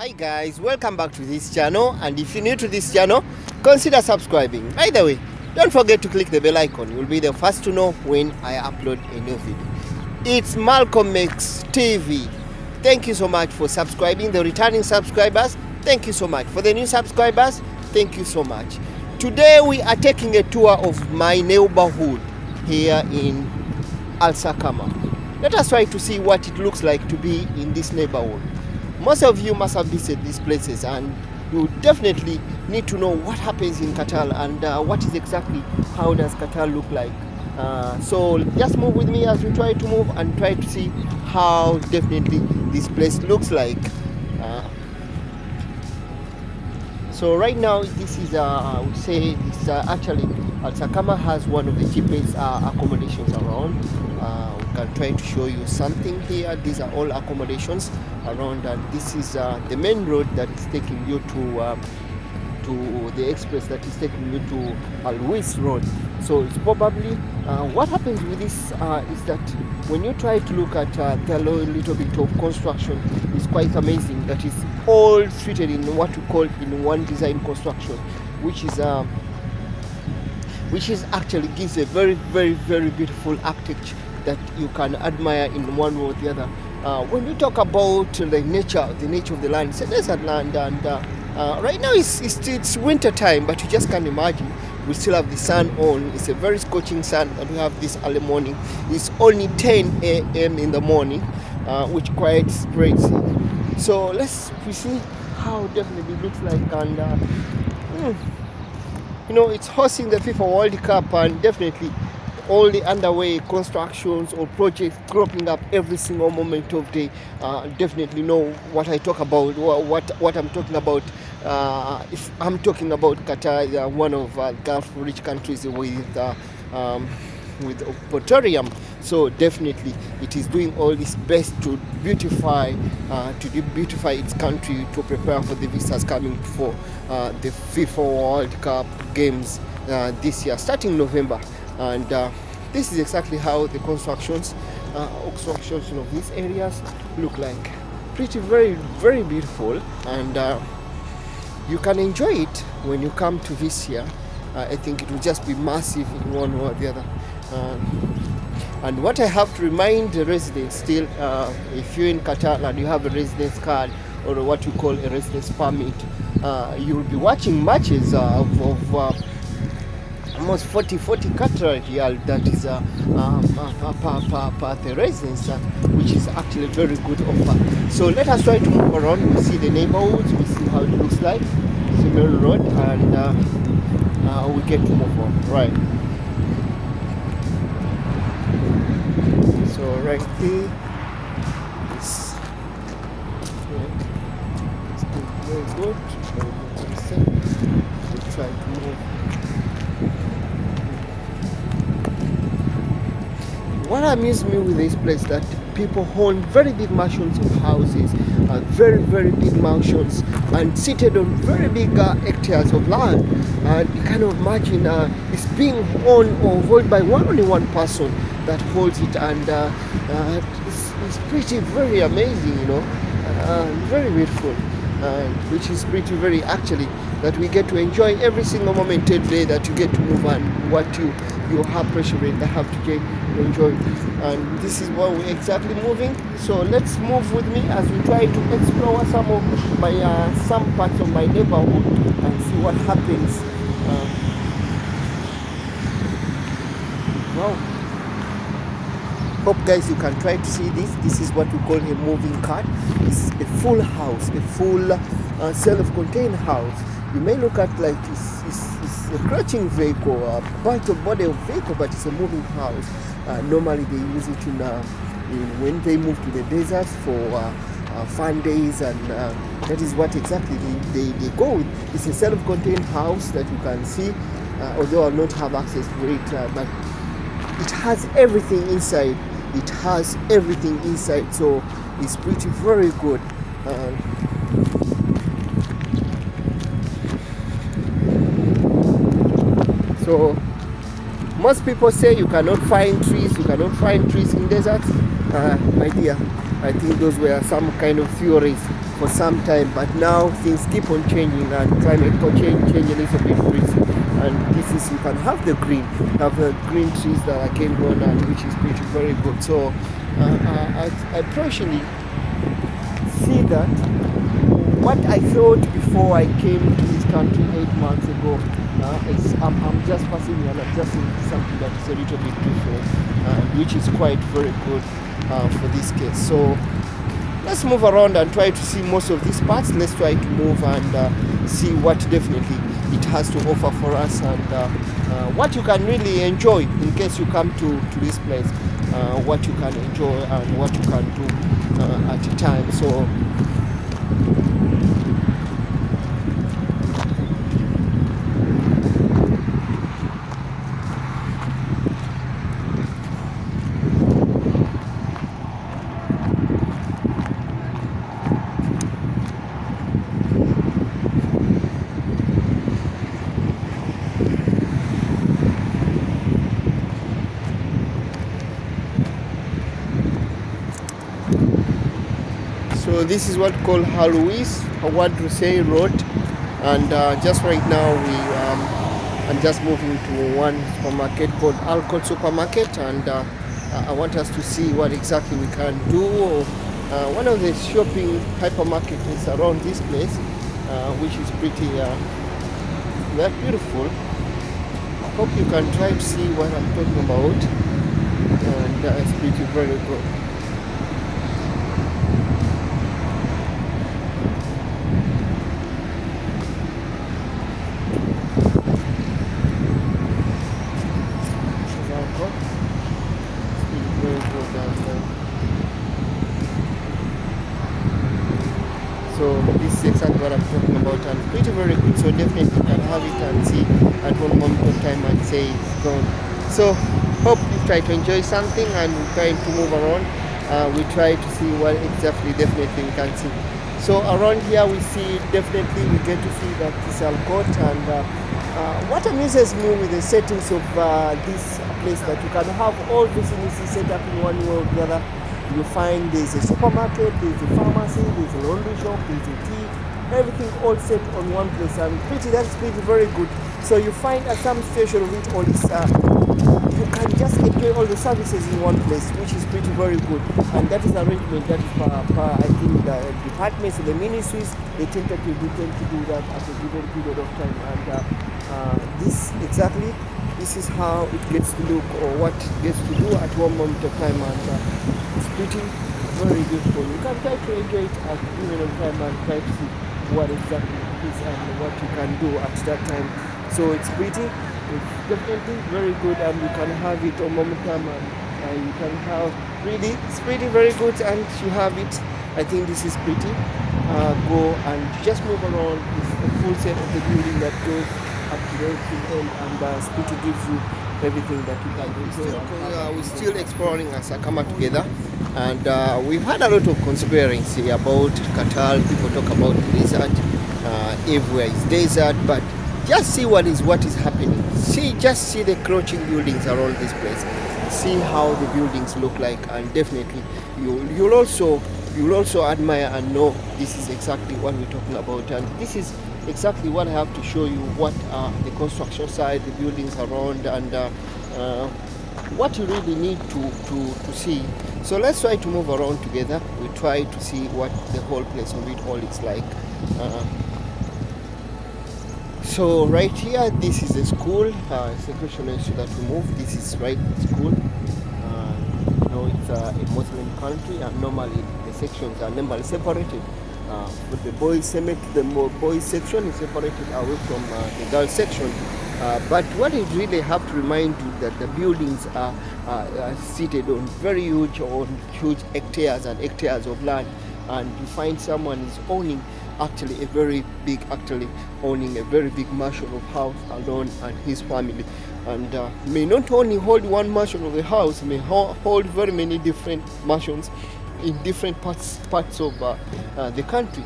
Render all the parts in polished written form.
Hi guys, welcome back to this channel, and if you're new to this channel, consider subscribing. By the way, don't forget to click the bell icon. You'll be the first to know when I upload a new video. It's Mex TV. Thank you so much for subscribing. The returning subscribers, thank you so much. For the new subscribers, thank you so much. Today we are taking a tour of my neighborhood here in Al Sakhama. Let us try to see what it looks like to be in this neighborhood. Most of you must have visited these places, and you definitely need to know what happens in Qatar and what is exactly, how does Qatar look like. So just move with me as we try to move and try to see how definitely this place looks like. So right now, this is, I would say, it's actually, Al Sakhama has one of the cheapest accommodations around. We can try to show you something here. These are all accommodations around, and this is the main road that is taking you to the express that is taking you to Alwis Road. So it's probably what happens with this is that when you try to look at the little bit of construction, it's quite amazing that it's all treated in what we call in one design construction, which is actually gives a very beautiful architecture that you can admire in one way or the other. When you talk about the nature of the land, it's a desert land, and right now it's winter time, but you just can't imagine. We still have the sun on. It's a very scorching sun that we have this early morning. It's only 10 a.m. in the morning, which quite spreads. So we see how definitely it looks like, and you know, it's hosting the FIFA World Cup, and definitely all the underway constructions or projects cropping up every single moment of day. Definitely know what I talk about, what I'm talking about. If I'm talking about Qatar, one of Gulf rich countries with petroleum, so definitely it is doing all its best to beautify its country, to prepare for the visitors coming for the FIFA World Cup games this year, starting November. And this is exactly how the constructions of these areas look like. Pretty very beautiful, and you can enjoy it when you come to this here. I think it will just be massive in one way or the other. And what I have to remind the residents still, if you're in Qatar and you have a residence card or what you call a residence permit, you will be watching matches of almost 40 Qatar that is the residence, which is actually a very good offer. So let us try to move around. We see the neighborhoods, we see how it looks like, similar road, and we get to move on. Right. So right here, it's very good. Let's try to move. What amused me with this place that people own very big mansions of houses, very big mansions, and seated on very big hectares of land. And you can imagine it's being owned or held by only one person that holds it, and it's pretty very amazing, you know, very beautiful, which is pretty very actually that we get to enjoy every single moment every day that you get to move and what you have pressure rate that have to get to enjoy. And this is where we're exactly moving. So let's move with me as we try to explore some of my some parts of my neighborhood and see what happens. Wow. Hope guys you can try to see this. This is what we call a moving cart. It's a full house, a full self-contained house. You may look at like it's a crutching vehicle, a bunch of body of vehicle, but it's a moving house. Normally they use it in when they move to the desert for fun days, and that is what exactly they go with. It's a self-contained house that you can see, although I don't have access to it, but it has everything inside. It has everything inside, so it's pretty very good. So most people say you cannot find trees. You cannot find trees in deserts. My dear, I think those were some kind of theories for some time, but now things keep on changing and climate change a little bit quickly. And this is, you can have the green, green trees that are came on, and which is pretty very good. So I personally see that what I thought before I came to this country 8 months ago, I'm just passing and adjusting something that is a little bit different, which is quite very good for this case. So let's move around and try to see most of these parts. Let's try to move and see what definitely it has to offer for us, and what you can really enjoy in case you come to this place, what you can enjoy and what you can do at a time. So this is what called Alwis Road, and just right now we I'm just moving to one supermarket called Alcott supermarket, and I want us to see what exactly we can do. One of the shopping hypermarket is around this place, which is pretty very beautiful. I hope you can try to see what I'm talking about, and it's pretty very good. So this is exactly what I'm talking about, and it's pretty very good. So definitely you can have it and see at one moment of time and say it's gone. So hope you try to enjoy something, and we're trying to move around. We try to see what exactly definitely we can see. So around here we see, definitely we get to see that this Alcott, and what amuses me with the settings of this place, that you can have all these things set up in one way or the other. You find there's a supermarket, there's a pharmacy, there's a laundry shop, there's a tea, everything all set on one place, and that's pretty very good. So you find at some station of it all this, you can just enjoy all the services in one place, which is pretty very good. And that is arrangement that is per I think the departments, the ministries, they tend to do that at a given period of time. And this is how it gets to look, or what it gets to do at one moment of time, and it's pretty very beautiful. You can try to enjoy it at a given time and try to see what exactly it is and what you can do at that time. So it's pretty, it's definitely very good, and you can have it on moment time, and you can have really, it's pretty very good, and you have it. I think this is pretty. Go and just move around. It's a full set of the building that goes up to the end, and Spiti gives you everything that you can do. We're still exploring Al Sakhama together, and we've had a lot of conspiracy about Qatar. People talk about desert, everywhere is desert, but just see what is happening. Just see the crouching buildings around this place. See how the buildings look like, and definitely you'll also admire and know this is exactly what we're talking about, and this is exactly what I have to show you, what are the construction site, the buildings around, and what you really need to see. So let's try to move around together. We try to see what the whole place of it all is like. So right here, this is a school. It's a Christian issue that we move. This is right school. You know, it's a Muslim country, and normally the sections are normally separated. But the boys section is separated away from the girls section. But what I really have to remind you that the buildings are seated on very huge, hectares and hectares of land, and you find someone is owning a very big mansion of house alone and his family, and may not only hold one mansion of the house, may hold very many different mansions in different parts of the country.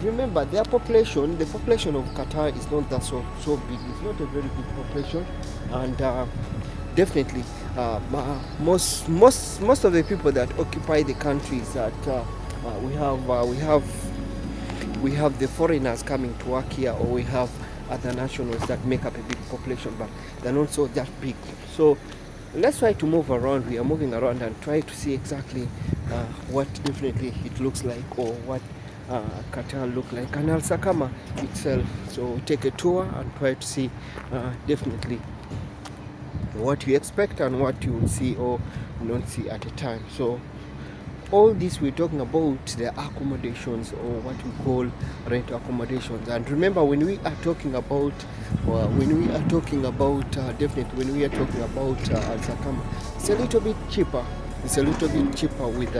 Remember, the population of Qatar is not that so big. It's not a very big population, and definitely most of the people that occupy the countries that we have we have the foreigners coming to work here, or we have other nationals that make up a big population, but they're not so that big. So let's try to move around. We are moving around and try to see exactly what definitely it looks like, or what Qatar look like, and Al Sakhama itself. So take a tour and try to see definitely what you expect and what you will see or not see at a time. So all this we're talking about the accommodations, or what we call rent accommodations. And remember, when we are talking about Al Sakhama, it's a little bit cheaper. It's a little bit cheaper with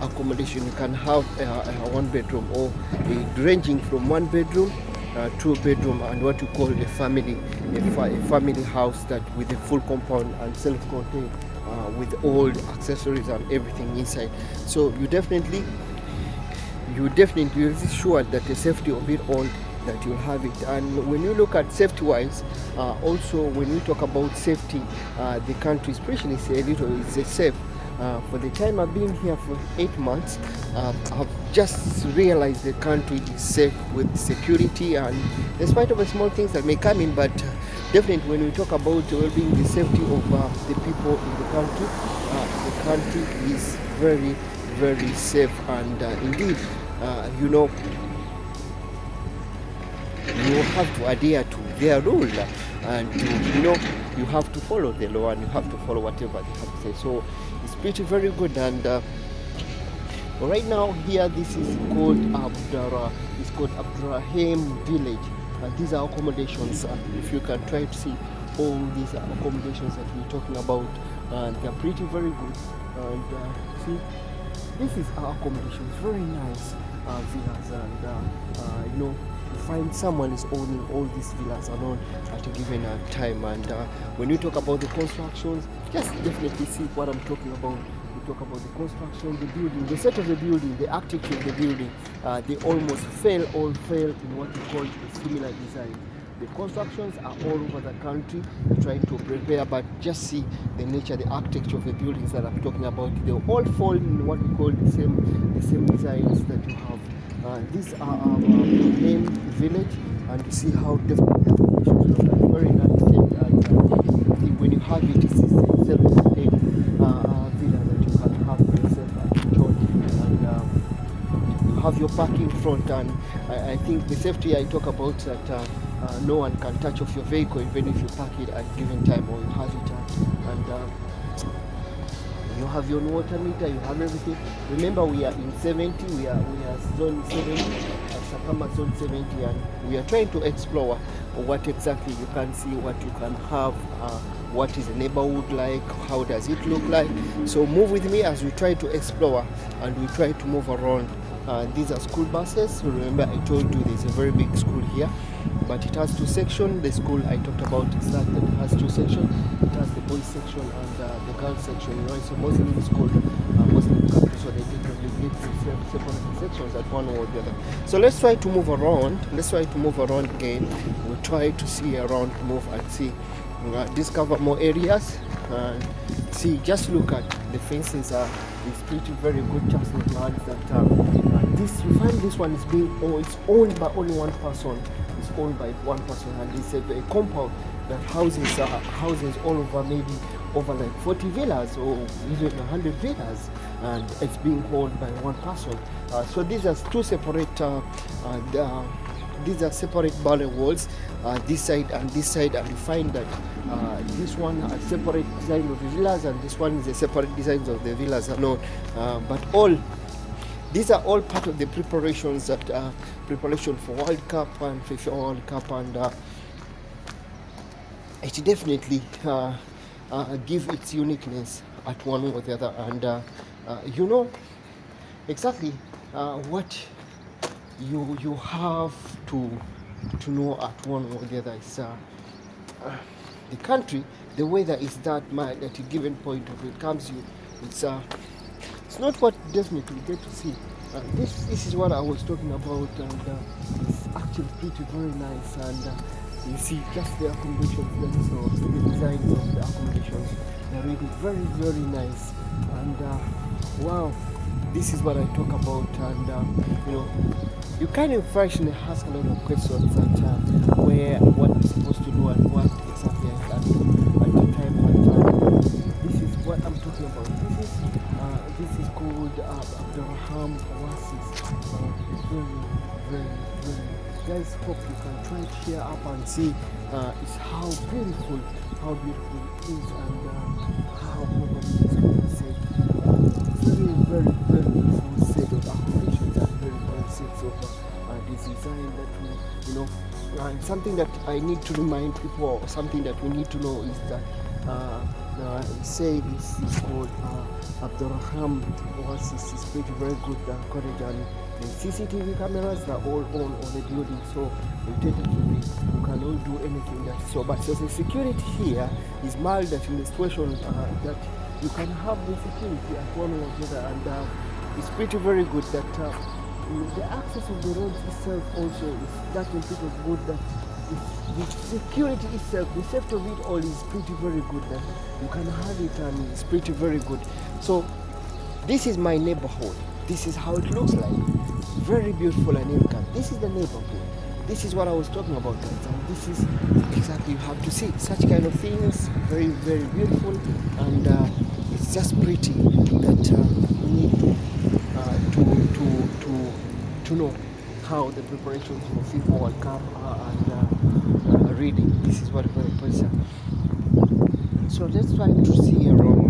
accommodation. You can have a one bedroom, or ranging from one bedroom, two bedroom, and what you call a family house that with a full compound and self-contained, with all the accessories and everything inside. So you definitely will be sure that the safety of it all, that you'll have it. And when you look at safety wise, also when we talk about safety, the country especially is safe. For the time I've been here for 8 months, I've just realized the country is safe with security, and despite of the small things that may come in, but definitely when we talk about well-being, the safety of the people in the country is very, very safe. And indeed, you know, you have to adhere to their rule, and you know, you have to follow the law, and you have to follow whatever they have to say. So it's pretty very good. And right now here, this is called Abdurrahim village, and these are accommodations. If you can try to see, all these are accommodations that we're talking about, and they're pretty very good. And see, this is our accommodation. It's very nice villas, and you know, find someone is owning all these villas alone at a given time. And when you talk about the constructions, just definitely see what I'm talking about. We talk about the construction, the building, the set of the building, the architecture of the building. They almost all fail in what we call a similar design. The constructions are all over the country trying to prepare, but just see the nature, the architecture of the buildings that I'm talking about. They all fall in what we call the same designs that you have. These are our main village, and you see how different the accommodations look. Very nice thing. And when you have it, it's the self-contained villa that you can have for yourself and enjoy. And you have your parking front, and I think the safety I talk about, that no one can touch off your vehicle, even if you park it at a given time, or you have it at, and you have your water meter, you have everything. Remember, we are in 70, we are zone 70, Sakhama zone 70, and we are trying to explore what exactly you can see, what you can have, what is the neighborhood like, how does it look like. So move with me as we try to explore, and we try to move around. These are school buses. Remember, I told you there's a very big school here, but it has two sections. The school I talked about is that it has two sections. It has the boys section and the girls section. You know, it's a Muslim school, Muslim country, so they literally need separate sections at one or the other. So let's try to move around. Let's try to move around again. We'll try to see around, move and see, discover more areas. And see, just look at the fences. It's pretty very good. Just the plants that this, you find this one is being, or it's owned by only one person. It's owned by one person, and it's a compound that houses all over, maybe over like 40 villas or even 100 villas, and it's being owned by one person. So these are two separate these are separate boundary walls, this side and this side, and you find that this one a separate design of the villas, and this one is a separate design of the villas alone. But all these are all part of the preparations that preparation for World Cup and FIFA World Cup, and it definitely give its uniqueness at one or the other. And you know exactly what you have to know at one or the other. It's the country, the weather is that mild at a given point of it comes you. It's not what definitely you get to see. This is what I was talking about, and it's actually pretty very nice. And you see just the accommodations themselves, the designs of the accommodations. They're really very, very nice. And wow. This is what I talk about, and you kind of function and ask a lot of questions, such as where, what you're supposed to do, and what exactly I can do at the time. This is what I'm talking about. This is called Abdurrahman Wasi. It's very, very, very. Guys, hope you can try and share up and see it's how beautiful it is, and how beautiful it is. Very, very beautiful set of applications and very good sets of this design that we, something that I need to remind people, or something that we need to know is that say this is called Abdurrahman Wasi. It's pretty very good coverage, and the CCTV cameras are all on the building, so alternatively you can all do anything that so. But so the security here is mild, that in the situation that you can have the security at one or another, and it's pretty very good that the access of the road itself also is that pretty good, that the security itself, the safety of it all is pretty very good, that you can have it, and it's pretty very good. So this is my neighborhood. This is how it looks like. Very beautiful and elegant. This is the neighborhood. This is what I was talking about, guys, and this is exactly you have to see such kind of things. Very, very beautiful, and it's just pretty that we need to know how the preparations for FIFA World Cup are, and really this is what we're pursuing. So let's try to see around.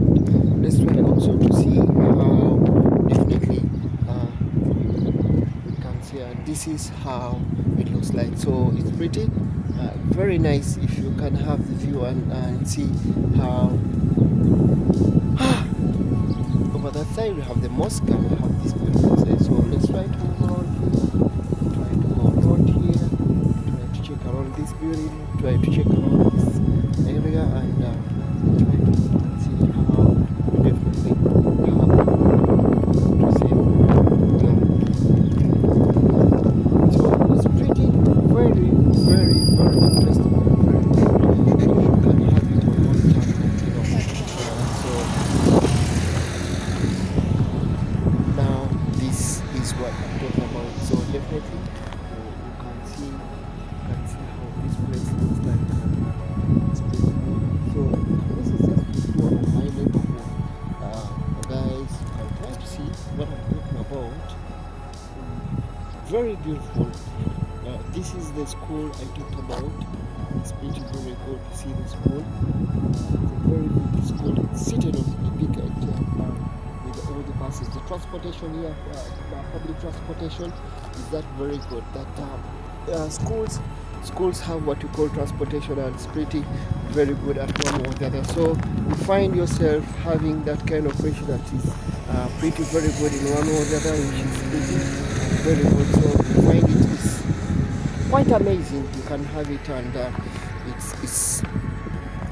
Let's try also to see how definitely we can see, and this is how it looks like. So it's pretty very nice if you can have the view and see how. Over that side we have the mosque, and we have this beautiful side. So let's try to move around. This building, try to check out this area, and try to see how definitely to see. So it's pretty very, very interesting. You can have it on one time, So now this is what I'm talking about. So definitely you can see. Very beautiful. This is the school I talked about. It's pretty very good to see the school. It's a very good school. It's seated on the big with all the buses. The transportation here, public transportation, is that very good. That schools have what you call transportation, and it's pretty very good at one or the other. So you find yourself having that kind of pressure that is pretty very good in one or the other, which is pretty very good. So you find it is quite amazing. You can have it, and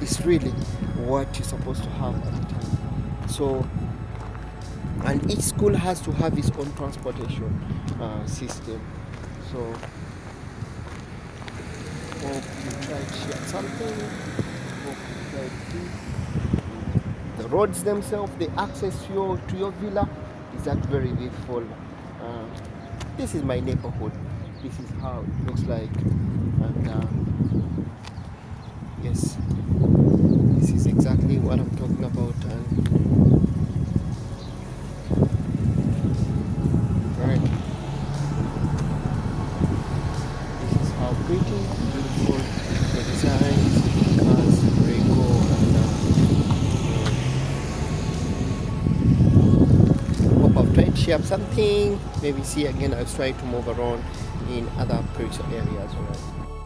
it's really what you're supposed to have at the time. So, and each school has to have its own transportation system. So hope you tried to share something. Hope you tried this. The roads themselves, the access to your villa, is that very beautiful. This is my neighborhood. This is how it looks like, and yes, this is exactly what I'm talking about. Share something, maybe see again. I'll try to move around in other spiritual areas.